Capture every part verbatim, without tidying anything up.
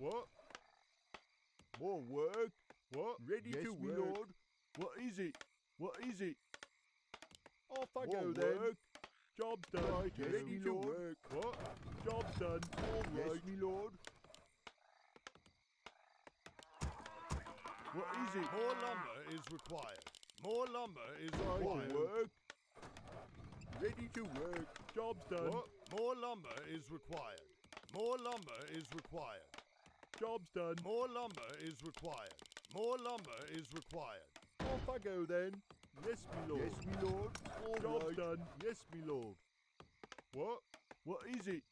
What? More work? What? Ready yes, to work. Lord. What is it? What is it? Off I More go then. Work. Job done. Right, yes, ready to work. What? Job done. All yes, right, me lord. What is it? More lumber is required. More lumber is required. Right, work. Ready to work. Job's done. What? More lumber is required. More lumber is required. Job's done. More lumber is required. More lumber is required. Off I go then. Yes, me lord. Yes, me lord. All Job's right. done. Yes, me lord. What? What is it?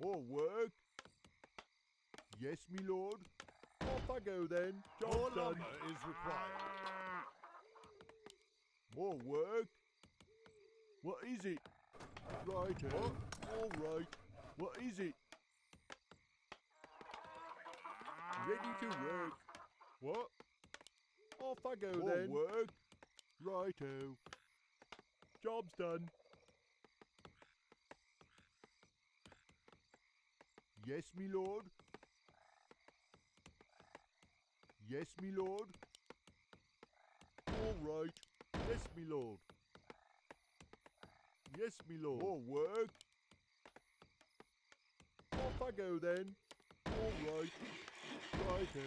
More work. Yes, me lord. Off I go then. Job More done. Lumber is required. More work. What is it? Right. What? All right. What is it? Ready to work. What? Off I go More then. More work. Righto. Job's done. Yes, me lord. Yes, me lord. All right. Yes, me lord. Yes, me lord. More work. Off I go then. All right. Righto.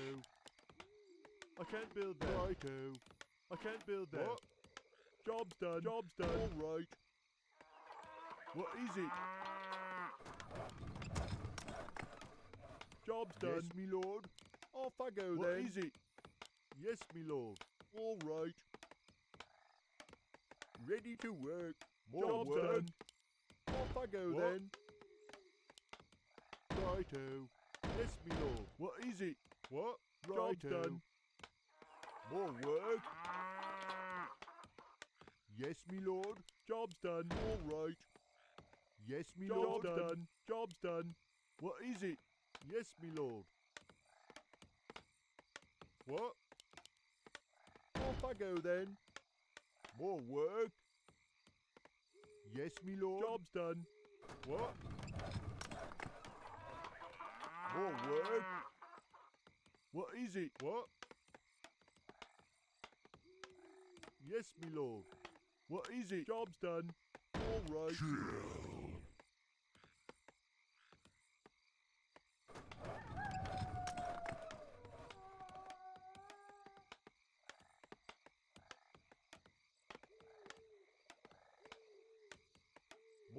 I can't build that. Righto. I can't build that. What? Job's done. Job's done. All right. What is it? Job's done. Yes, me lord. Off I go what then. What is it? Yes, me lord. All right. Ready to work. More Job work. Done. Off I go what? Then. Righto. Yes, me lord. What is it? What? Righto. Job done. More work. Yes, me lord. Job's done. All right. Yes, me Job lord. Job's done. Job's done. What is it? Yes, me lord. What? Off I go then. More work. Yes, me lord. Job's done. What? More work. What is it? What? Yes, me lord. What is it? Job's done. All right. Kill.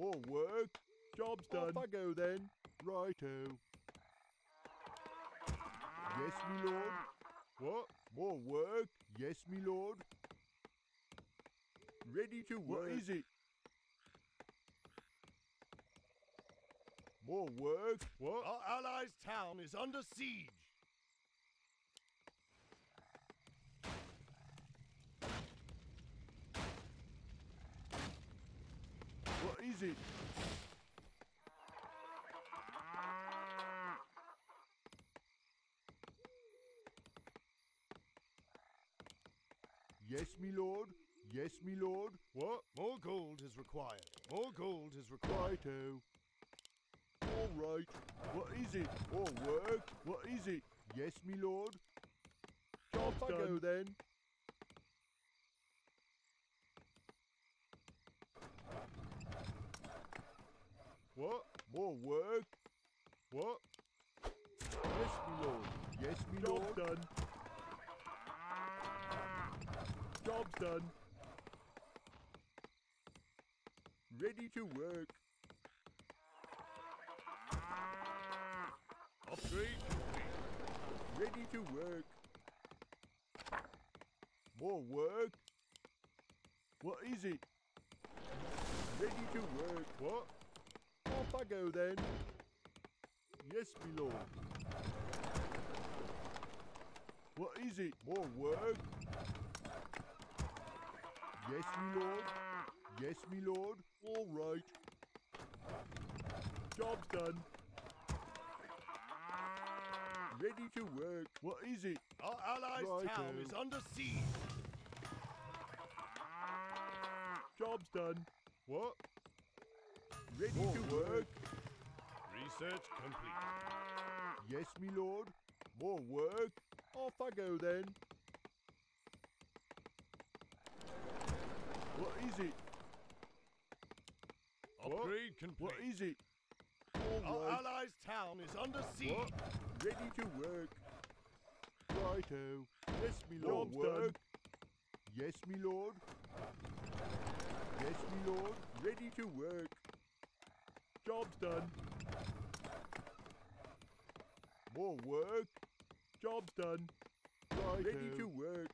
More work. Job's done. Off I go then. Righto. Yes, me lord. What? More work. Yes, me lord. Ready to work. What is it? More work. What? Our allies' town is under siege. What is it? Yes, me lord. Yes, me lord. What? More gold is required. More gold is required. Righto. All right. What is it? More work. What is it? Yes, me lord. Job done. I go then. What? More work? What? Yes, me lord. Yes, me Job lord. Job done. Job's done. Ready to work. Upgrade. Ready to work. More work. What is it? Ready to work. What? Off I go then. Yes, me lord. What is it? More work. Yes, me lord. Yes, me lord. All right. Job's done. Ready to work. What is it? Our allies' right town is under siege. Job's done. What? Ready For to work. work. Research complete. Yes, me lord. More work. Off I go then. What is it? Upgrade what? complete. What is it? More Our work. allies' town is under siege. What? Ready to work. Righto. Yes, me lord. More work. Done. Yes, me lord. Yes, me lord. Ready to work. Job's done. More work. Job's done. Right Ready to work.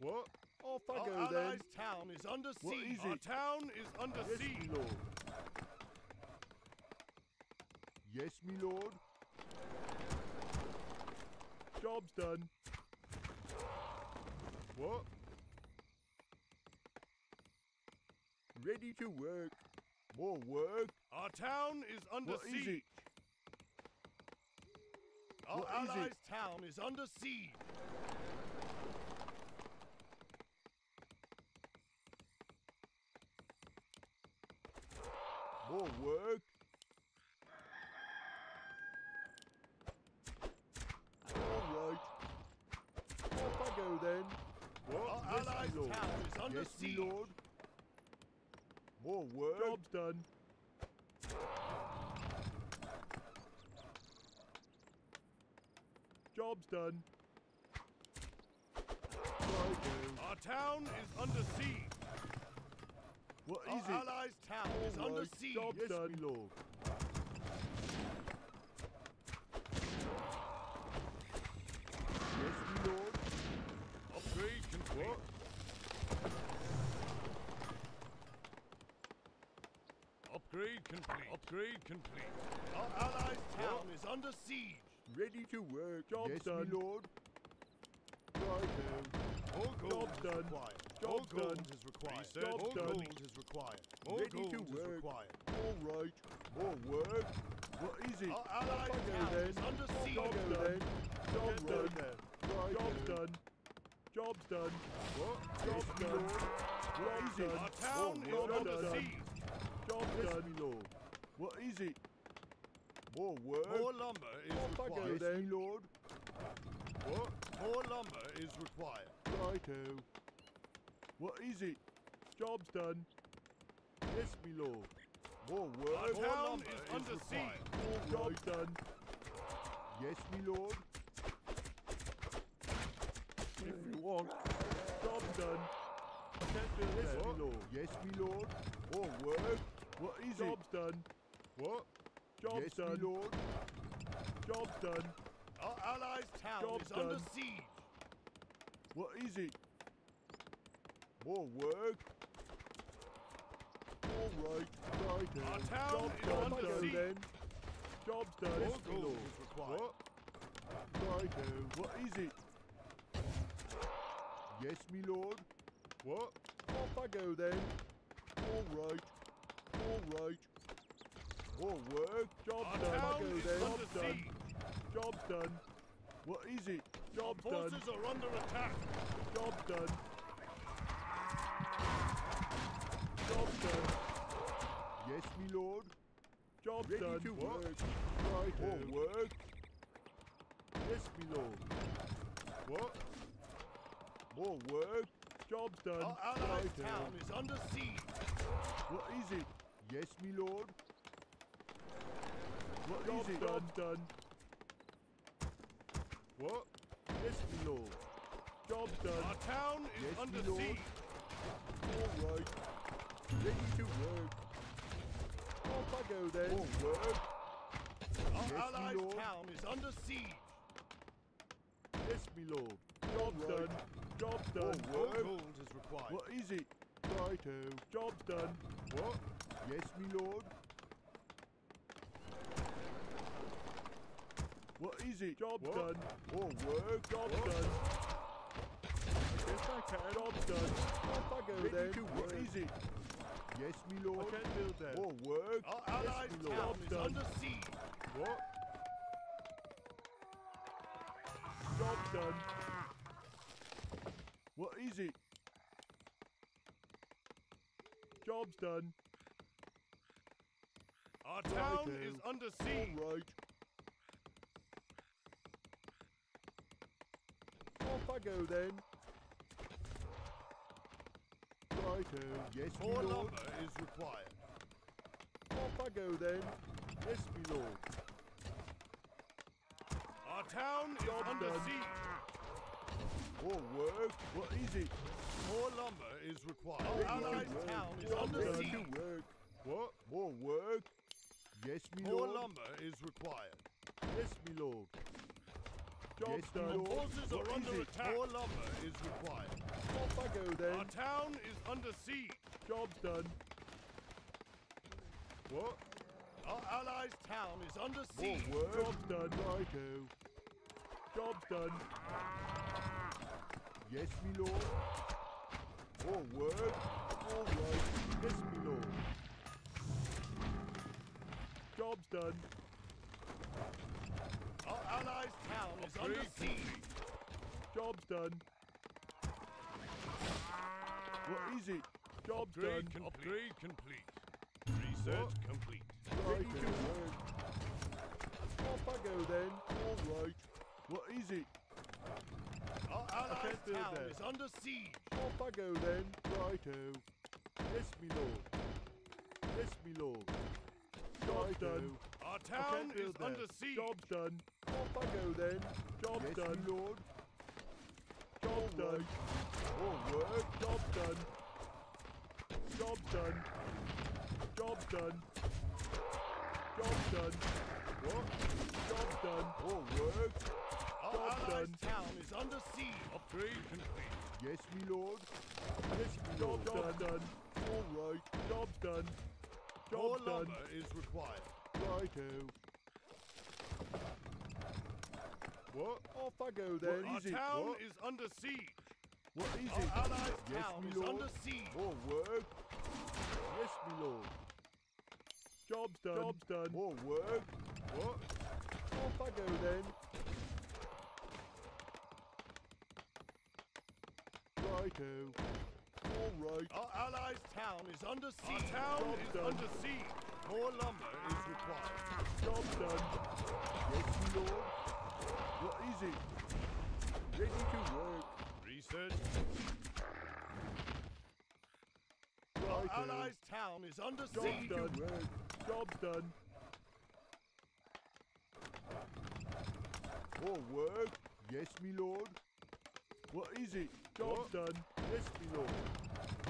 What? Off I Our go allies' then. Allies' town is under siege. What is Our it? town is under yes, siege. Yes, me lord. Yes, me lord. Job's done. What? Ready to work. More work. Our town is under what siege. Is it? Our what allies' is it? town is under siege. More work. All right. Off I go then. What? Our yes, allies' lord. town is under yes, siege. Lord. More work. Job's done. Job's done. Our town is under siege. What is Our it? allies' town All is right. under siege. Job's yes, done, lord. Yes, me lord. Upgrade complete. What? Upgrade complete. Upgrade complete. Our allies' town what? is under siege. Ready to work. Job's yes, done, me lord. Right now. Job's done. All gold is required. Job's All done. gold is required. All Ready gold to is work. Required. All right. More work. What is it? Our allies' town is under siege. Job's done. Job's done. Job's done. Job's done. What? Job's done. What is it? Our town is under siege. Job's done, me lord. What is it? More work. More lumber is Off required. Yes, me lord. What? More lumber is required. Righto. What is it? Job's done. Yes, me lord. More work. Our town is, is under siege. More right. Job's done. Yes, me lord. If you want. Job's done. Yes, me lord. Yes, me lord. More work. What is Job's it? Job's done. What? Job's yes, done. Me lord. Job's done. Our allies' town Job's is done. under siege. What is it? More work. All right, right then. Our town Job's is done under done siege. Then. Job's done. More gold is required. What? Right then. What is it? Yes, me lord. What? Off I go then. All right. All right. More work. Job's done. Our town is under siege. Job's done. What is it? Job's done. Our forces are under attack. Job's done. Job's done. Yes, me lord. Job's Ready done. to work. Right More home. work. Yes, me lord. What? More work. Job's done. Our allies' right town home. is under siege. What is it? Yes, me lord. What Job's is it? Job's done. What? Yes, me lord. Job's done. Our town is yes, under siege. All right. Ready to work. Off I go then. More work. Our yes, allies' town is under siege. Yes, me lord. Job's right. done. Job's done. More work. Gold is required. What is it? Righto. Job's done. What? Yes, me lord. What is it? Job's what? done. More work. Job's what? done. Yes, I can. Job's done. Off I go Ready then. To what work. is it? Yes, me lord. I can build that. More work. Our allies' yes, town is done. under siege. What? Job's done. What is it? Job's done. Our town right is under siege. All right. Off I go then. Righto. Yes, more lumber is required. Off I go then. Yes, me lord. Our town is under siege. More work. What is it? More lumber is required. Our allied town is under siege. Work. What? More work. Yes, me lord. More lumber is required. Yes, me lord. Job yes, done. The forces are under attack. More lumber is required. Off I go then. Our town is under siege. Job's done. What? Our allies' town is under siege. More work. Job's done. I go. Job's done. Yes, me lord. More work. All right. Yes, me lord. Job's done. Our allies' town is under siege. Job's done. What is it? Job's done. Upgrade complete. Research what? Complete. Right off I go then. All right. What is it? Our allies' town there. Is under siege. Off I go then. Righto. Yes, me lord. Yes, me lord. Job's done. Our town is there. Under siege. Job's done. Off I go then. Job's yes, done. Me lord. Job's all done. All work. Job's done. Job's done. Job's done. Job's done. What? Job's done. All work. Our allies' town is under siege. Upgrade complete. Yes, me lord. Yes, me lord. Job's done. All right. Job's done. More lumber is required. Righto. What? Off I go then. Our town is under siege. What is it? Our allies' town is under siege. More work. Yes, me lord. Job's done. Job's done. More work. What? Off I go then. Righto. All right. Our allies' town is under siege. Our town Job's is done. Under siege. More lumber is required. Job's done. Yes, me lord. What is it? Ready to work. Research. Righto. Our allies' town is under Job's siege. Job's done. Work. Job's done. More work. Yes, me lord. What is it? Job's what? Done. Yes, me lord.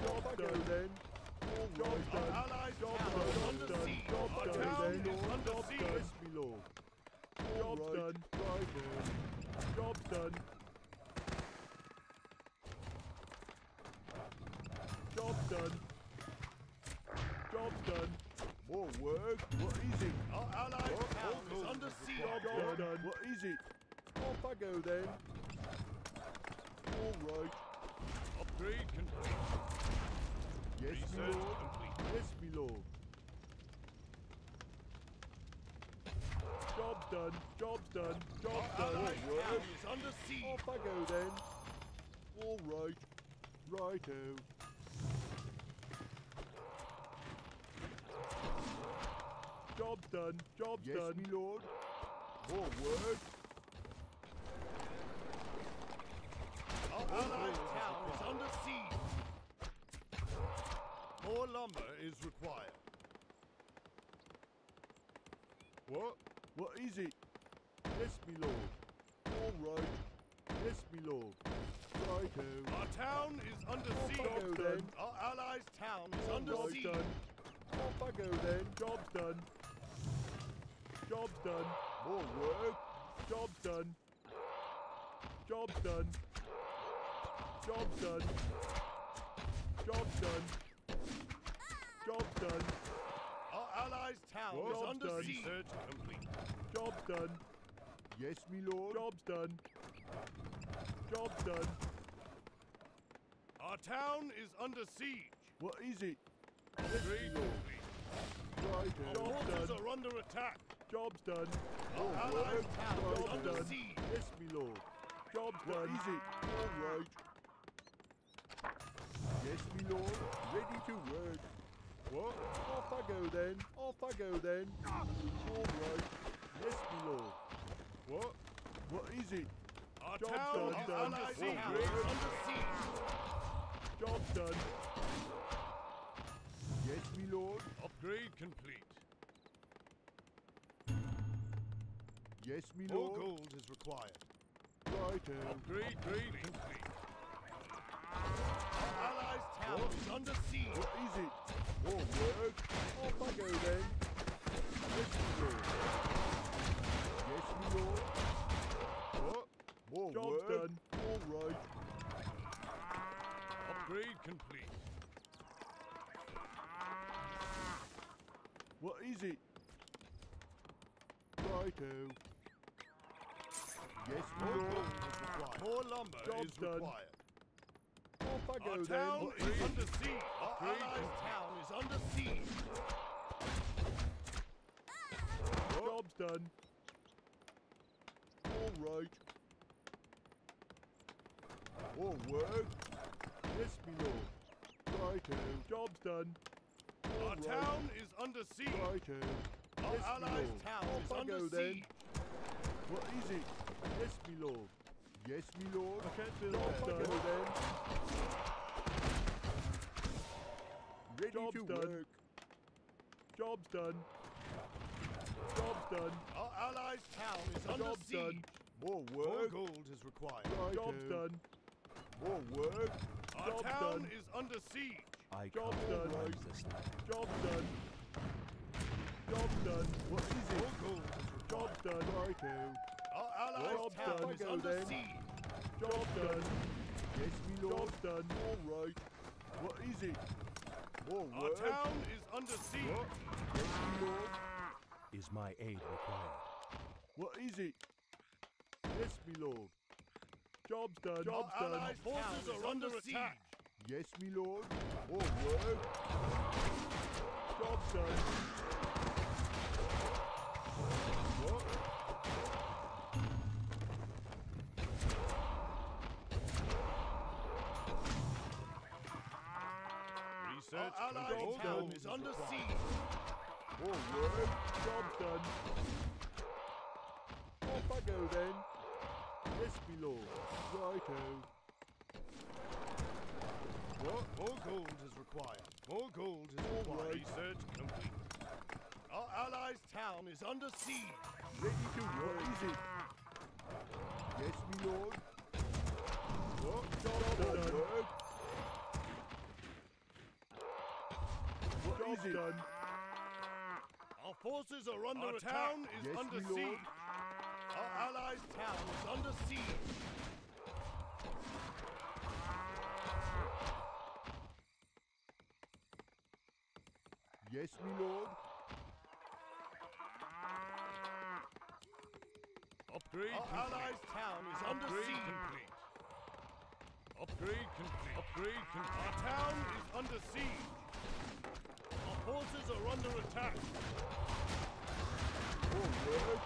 Job I go then. All job's right. Done. Our allies' job done. Job's done. Job's done. Job's done. Yes, me lord. Job's right. Done. Right there. Job's done. Job's done. Job's done. More work. What is it? Our allies' town is under siege. Job done. Done. What is it? Off I go then. All right. Upgrade complete. Yes, research me lord. Complete. Yes, me lord. Job's done. Job's done. Job's done. All right. Is under siege. Off I go then. All right. Righto. Job's done. Job's yes, done. Yes, me lord. More work. Our allied town is under siege. More lumber is required. What? What is it? Yes, me lord. All right. Yes, me lord. Righto. Our town is under siege. Job's done. Our allies' town is under siege. Job's done. Off I go then. Job's done. Job's done. More work. Job's done. Job's done. Job's done. Job's done. Job's done. Our allies' town is under siege. Research complete. Job's done. Yes, me lord. Job's done. Job's done. Our town is under siege. What is it? Upgrade complete. Right. Our forces are under attack. Job's done. Our allies' town is under siege. Yes, me lord. Job's done. What is it? All right. Yes, me lord. Ready to work. What? Off I go then. Off I go then. All right. Yes, my lord. What? What is it? Our Job town done. Is done. Under siege. Under siege. Job done. Yes, my lord. Upgrade complete. Yes, my lord. More gold is required. Right. Upgrade complete. complete. Allies' town what? Is under siege. What is it? More work. Off I go then. Yes, my lord. Yes, my lord. What? More Job work. Done. All right. Upgrade complete. What is it? Righto. Yes, my lord. More lumber Job is done. Required. Our town, is Our, Our town is under siege. Our town is under siege. Job's done. All right. All work. Yes, my lord. Righto. Job's done. All Our right. town is under siege. Righto. Our yes, allies' town Off is I under go, siege. Then. What is it? Yes, my lord. Yes, my lord. I can't build Off that. I go, then. Ready Job's to done. Work. Job's done. Job's done. Our allies' town is under Job's siege. Done. More work. More gold is required. Right Job's do. Done. More work. Our Job's town done. Is under siege. I Job's done. Job's done. Job's done. What is it? More gold is required. Job's done. Right now. Our allies' Job's town done. Is go under then. Siege. Job's done. Yes, my lord. Job's done. All right. What is it? More Our work. Town is under siege. Yes, my lord. Is my aid required? What is it? Yes, my lord. Job's done. Job's Our done. Forces are under siege. Attack. Yes, my lord. More work. Job's done. What? Our allies' town is under siege. All work. Job done. Off I go then. Yes, my lord. Righto. What? More gold is required. More gold is All required. Right. Research complete. Our allies' town is under siege. Ready to work. What is it? Yes, my lord. What? Job done. Work. Job's done. Our forces are under Our attack. Our town is yes, under siege. Lord. Our allies' town is under siege. Yes, my lord. Upgrade Our complete. Allies' town is Upgrade under siege. Complete. Upgrade complete. Upgrade complete. Our town is under siege. Forces are under attack. All work.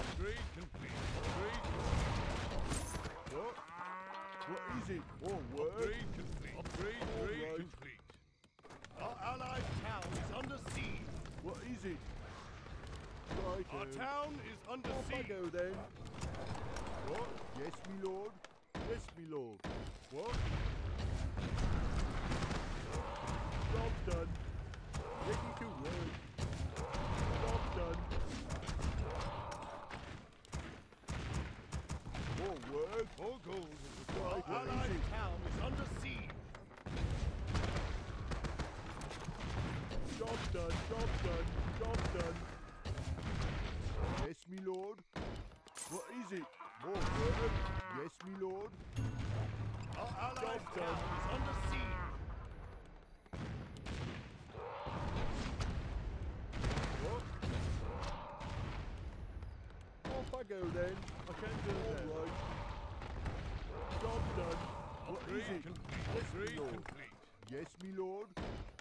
Upgrade complete. Upgrade complete. What? What is it? All work. Upgrade complete. Upgrade, upgrade right. complete. Our allies' town is under siege. What is it? Righto. Our town is under Off siege. I go then. What? Yes, my lord. Yes, my lord. What? Job done. Ready to work. Job done. More work. More gold is required. Our allies' town is under siege. Job done. Job done. Job done. Yes, me lord. What is it? More work. Yes, me lord. Our allies' town done. Is under siege. I go then. I can do it. All right. Job done. What Upgrade is it? Complete. Yes, Upgrade me lord. Complete. Yes, me lord.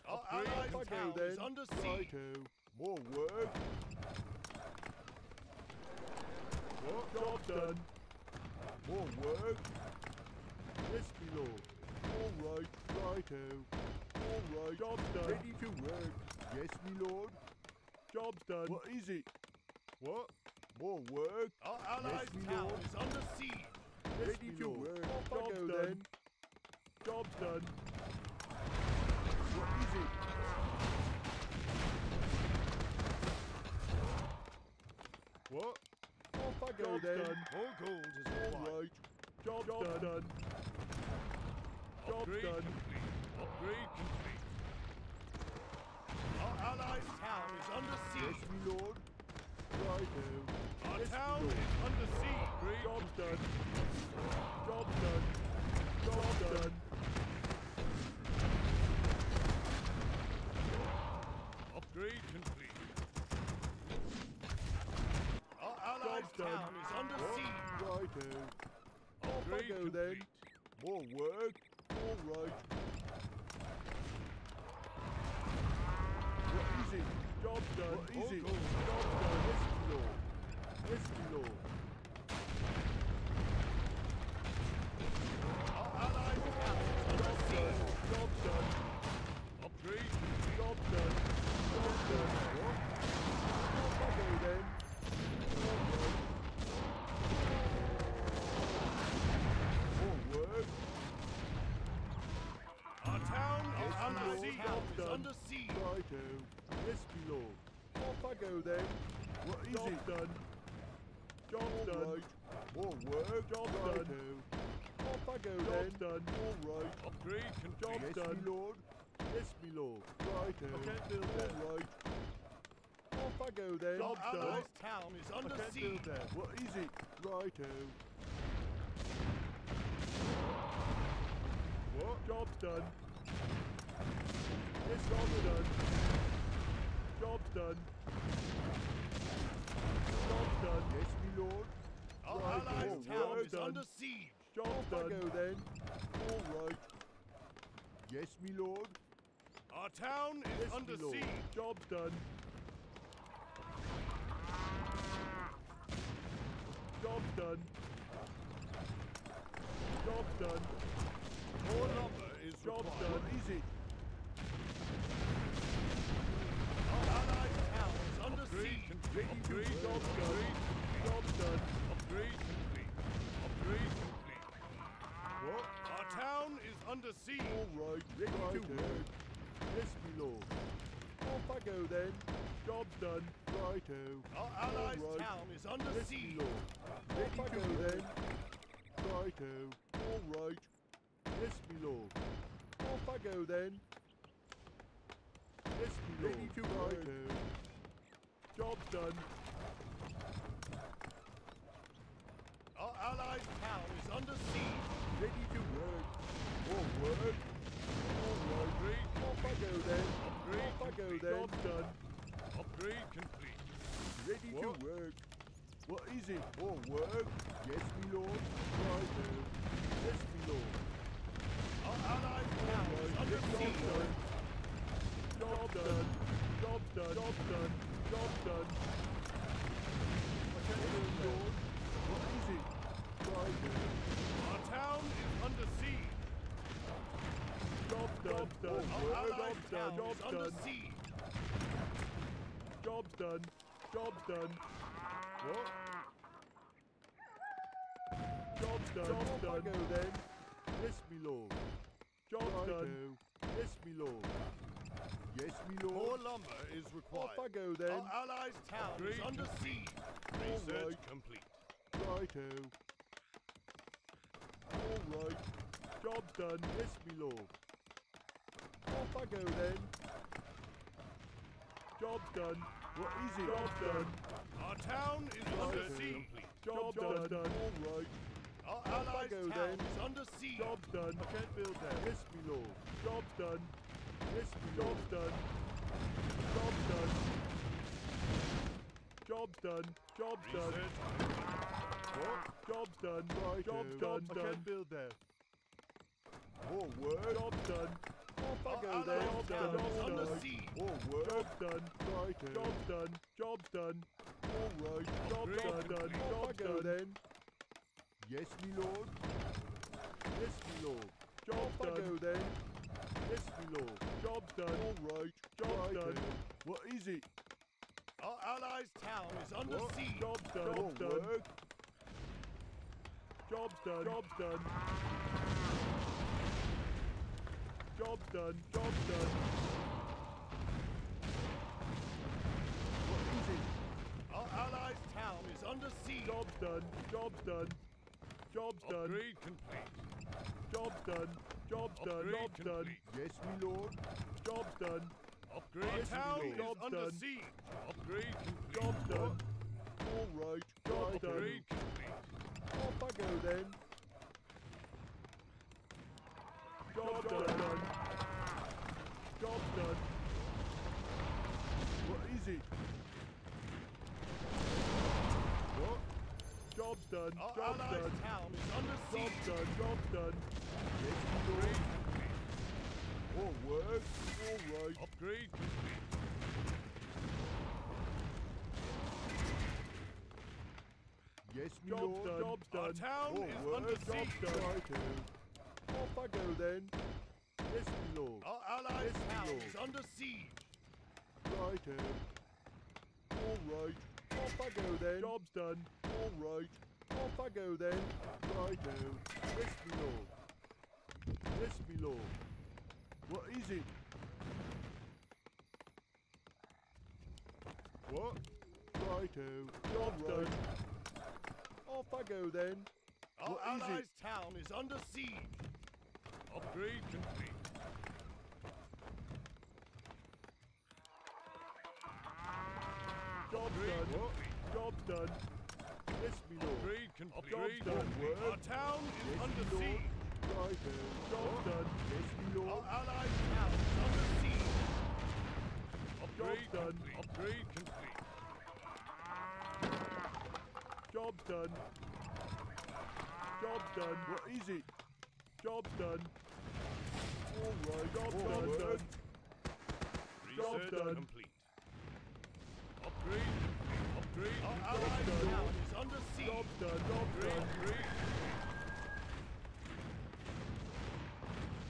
Our allies' town is under siege. Righto. More work. What? Job done. More work. Yes, me lord. All right. Righto. More All right, job's done. Ready to work. Yes, me lord. Job's done. What is it? What? More work? Our allies' yes, town is under siege. Yes, ready to lord. Work. Job's done. Then. Job's done. What is it? What? Off I go then. Done. More gold is all right. Job, Job done. done. Job Upgrade done. Complete. Upgrade complete. Our allies' town is under siege. Yes, me lord. Right now. Our yes, town is under siege. Job done. Job done. Job done. done. Upgrade complete. Town is under siege. Righto. Off I go complete. Then. More work. All right. What is it? Job done. What is it? Job done. Yes, my lord. Yes, my lord. Our allies are under siege. Job done. Upgrade. Job done. Job done. Off I go then. Our town is under siege. Under siege. Righto. Yes, my lord. Off I go then. What is it? Done. Job done. More work. Job done. Off I go then. Job done. All right. Upgrade complete. Yes, my lord. Yes, my lord. Righto. I can't build that. All right. Off I go then. Job done. Our town is under siege. What is it? Righto. What? Job's done. Yes, job's done. Job's done. Job's done. Yes, me lord. Our right. allies' town is done. Under siege. Job's done. I go then. All right. Yes, me lord. Our town is yes, under siege. Job's done. Job's done. Job's done. More lumber is required. Job done. What is it? Our allied town is under siege. Ready to do job done. Job done. Upgrade complete. Upgrade complete. What? Our town is under siege. All right. Ready right to work. work. Yes, me lord. Off I go then. Job done. Righto. Our allied right. town is under yes, siege. Lord. Ready Off to I go work. Then. Righto. All right. Yes, me lord. Off I go then. Yes, me lord. Ready to ride. Job done. Our allies' town is under siege. Ready to work. Or work. All right. Off I go then. Upgrade Off I go then. Job done. Upgrade complete. Ready what? to work. What is it? Or work. Yes, me lord. Righto. Yes, me lord. Our allies' town is under siege. Job done. Job done. Job done. Job done. Lord. What is it? Our town is under siege. Job done. Our allies' town is under siege. Job's done. Job's done. What? Job's done. Job's done. Go then. Yes, me lord. Job right done. Now. Yes, me lord. Yes, me lord. More lumber is required. Off I go then. Our allies' town Upgrade is under siege. Research right. complete. Righto. All right. Job's done. Yes, me lord. Off I go then. Job's done. What is it? Job's done. Our town is right under siege. Job, Job done. done. All right. Our allies' town then. is under siege. Job's done. I can't build that. Yes, me lord. Job's done. Yes, me lord. Job's done. Job's done. Job's done. Job's Research. done. What? Job's done. Right. Job's done. I can't build that. More work. Job's done. Off I go there. Job's done. Job's done. More work. Job's done. Right. Job's done. Job's done. All right. Job's done. Job's done. Then. Yes, me lord. Yes, me lord. Job done. Off I go then. Yes, my lord. Job's done. All right. Job's done. What is it? Our allies' town is under what? Siege. Job's done. Job's done. Job's done. Job's done. Job's done. Job's done. What is it? Our allies' town is under siege. Job's done. Job's done. Job's done. Upgrade complete. Job's done. Job's done. Upgrade Job's complete. Done. Yes, my lord. Job's done. Upgrade yes, town is Job's under done. Siege. Upgrade complete. Job's done. All right. Job's Upgrade done. Upgrade complete. Off I go then. Job's Job done. done. Job's done. What is it? What? Job's done. Our Job's done. Town is under siege. Job's done. Job's done. Yes, upgrade complete. All work. All right. Upgrade complete. Yes, my Job's lord. Done. Job's done. Our town All is work. Under siege. Job's done. Right Off I go then. Yes, my lord. Our allies' yes, town lord. Is under siege. Righto. All right. Off I go then. Job's done. All right. Off I go then. Righto. Yes, me lord. Yes, me lord. What is it? What? Righto. Job right. done. Off I go then. Our what allies' is town is under siege. Upgrade complete. Job done. What? Job done. Yes, me lord. Upgrade complete. Job done. Our town is yes, under siege. Righto. Job what? Done. Yes, me lord. Our allies' town is under siege. Upgrade Job done. Complete. Upgrade complete. Job's done. Job's done. What is it? Job's done. All right. Job's All done. Work. Done. Job's Research done. Complete. Upgrade. Upgrade. Our allies' town is under siege. Job's done. Job's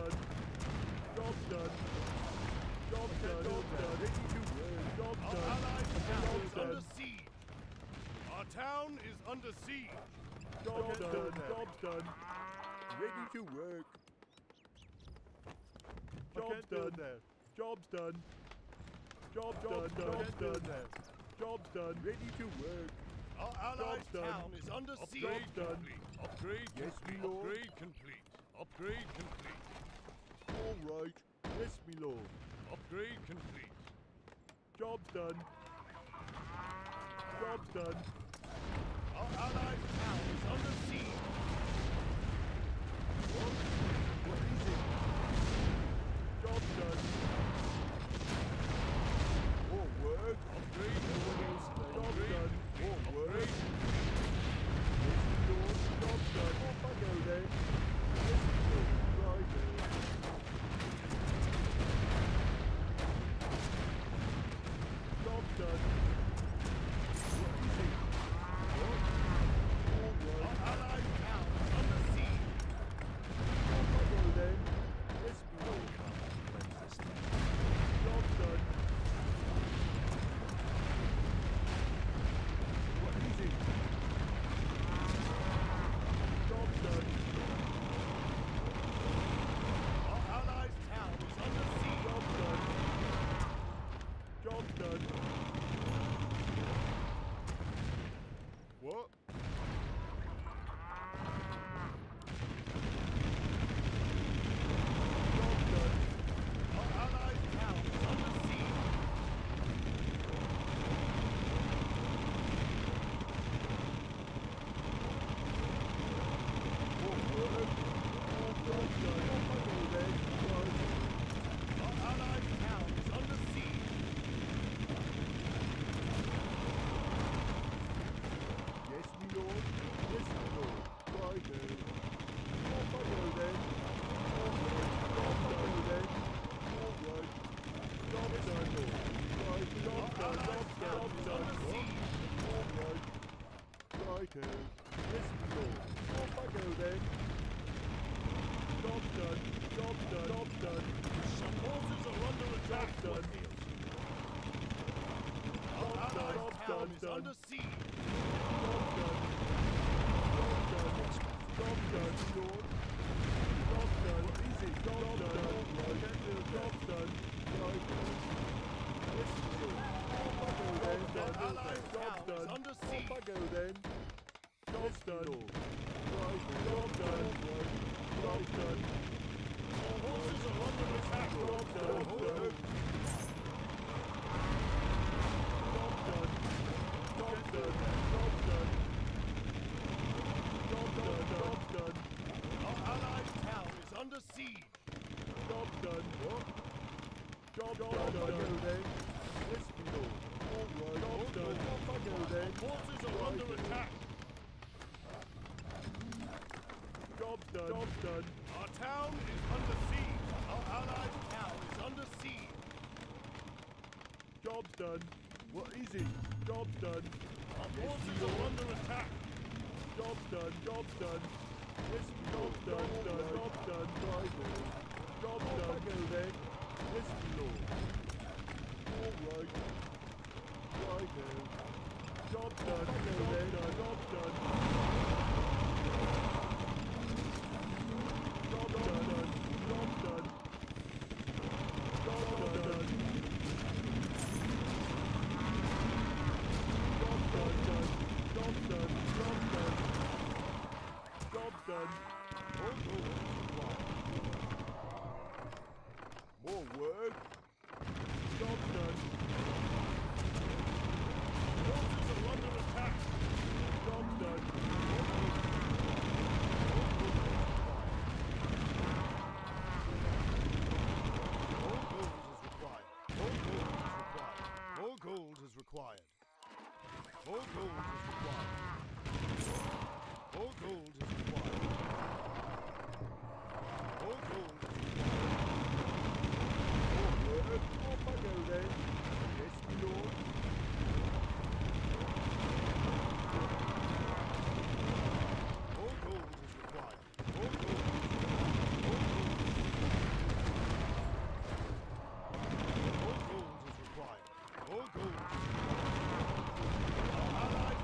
More work. What? That's it. Okay. Ready to work. Job's done. Under siege. Job's done. Done. Job's done. Ready to work. Job's done. Job's done. Job's done. Job's done. Job's done. Ready to work. Our allies' town is under siege. Job's done. Upgrade. Yes, me lord. Upgrade complete. Upgrade complete. All right. Yes, me lord. Upgrade complete. Job's done. Job's done. Our allies' town is under siege. What? What is it? Job done. More work. Upgrade. Job done. More work. Yes, my lord. Job done. Off I go then. Yes, my lord. Right there. Job done. What is it? All right. under siege. Under siege. Go then. Horses are under attack. Our allied town is under siege. Job done. Job done. Horses are under attack. Job done. Job done. Our town is under siege. Our allied town is under siege. Job's done. What is it? Job's done. Our horses are under attack. Job's done. Job's done. Yes, job's done. Job's done. Job's done. Go then. Yes, lord. All right. Right now. Job's done. Go then. Job's done. Job's done. Job's done. More work. Job done. Horses are under attack. Job done. More gold is required. More gold is required. More gold is required. More gold is required. More gold is required. All gold is required. All gold is required. Our allied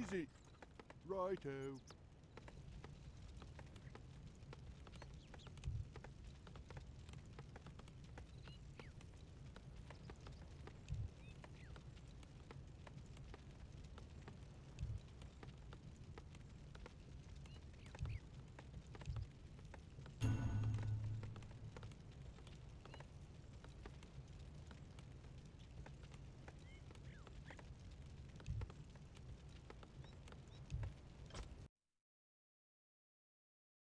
Easy. Righto.